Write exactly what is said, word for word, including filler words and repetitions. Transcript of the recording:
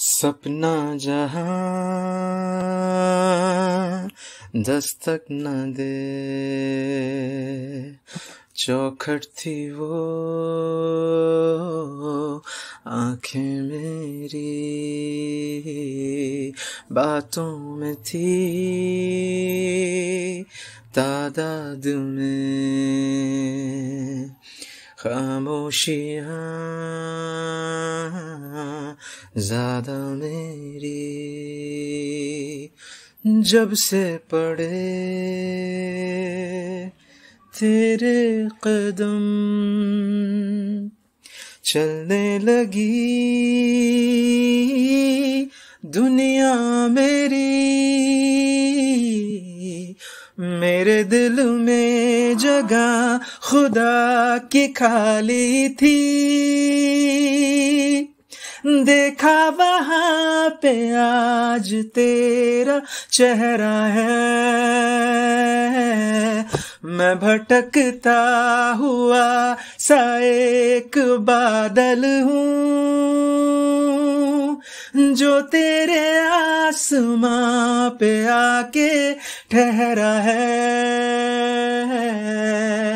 सपना जहां दस्तक न दे, चौखट थी वो आंखें मेरी, बातों में थी तादाद में खामोशियाँ ज़्यादा मेरी। जब से पड़े तेरे कदम, चलने लगी दुनिया मेरी, मेरे दिल में जगह खुदा की खाली थी। देखा वहाँ पे आज तेरा चेहरा है, मैं भटकता हुआ सा एक बादल हूँ, जो तेरे आसमां पे आके ठहरा है।